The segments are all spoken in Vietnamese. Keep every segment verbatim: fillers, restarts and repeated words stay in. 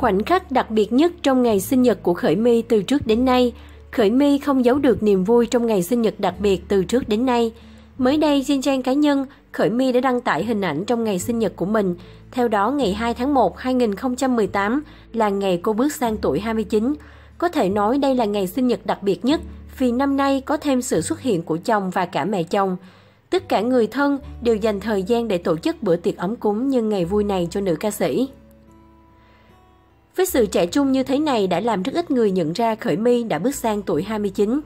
Khoảnh khắc đặc biệt nhất trong ngày sinh nhật của Khởi My từ trước đến nay, Khởi My không giấu được niềm vui trong ngày sinh nhật đặc biệt từ trước đến nay. Mới đây, trên trang cá nhân, Khởi My đã đăng tải hình ảnh trong ngày sinh nhật của mình. Theo đó, ngày hai tháng một năm hai nghìn không trăm mười tám là ngày cô bước sang tuổi hai mươi chín. Có thể nói đây là ngày sinh nhật đặc biệt nhất vì năm nay có thêm sự xuất hiện của chồng và cả mẹ chồng. Tất cả người thân đều dành thời gian để tổ chức bữa tiệc ấm cúng nhân ngày vui này cho nữ ca sĩ. Với sự trẻ trung như thế này đã làm rất ít người nhận ra Khởi My đã bước sang tuổi hai mươi chín.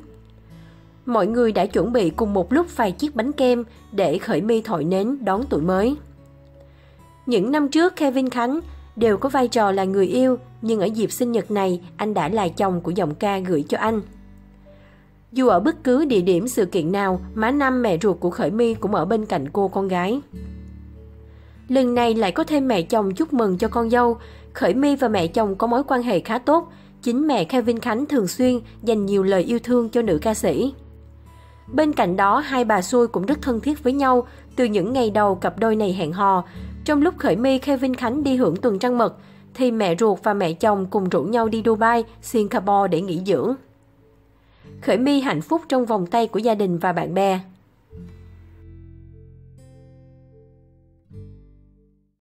Mọi người đã chuẩn bị cùng một lúc vài chiếc bánh kem để Khởi My thổi nến đón tuổi mới. Những năm trước, Kelvin Khánh đều có vai trò là người yêu, nhưng ở dịp sinh nhật này, anh đã là chồng của giọng ca gửi cho anh. Dù ở bất cứ địa điểm sự kiện nào, má Năm, mẹ ruột của Khởi My cũng ở bên cạnh cô con gái. Lần này lại có thêm mẹ chồng chúc mừng cho con dâu. Khởi My và mẹ chồng có mối quan hệ khá tốt. Chính mẹ Kelvin Khánh thường xuyên dành nhiều lời yêu thương cho nữ ca sĩ. Bên cạnh đó, hai bà xui cũng rất thân thiết với nhau từ những ngày đầu cặp đôi này hẹn hò. Trong lúc Khởi My, Kelvin Khánh đi hưởng tuần trăng mật, thì mẹ ruột và mẹ chồng cùng rủ nhau đi Dubai, Singapore để nghỉ dưỡng. Khởi My hạnh phúc trong vòng tay của gia đình và bạn bè.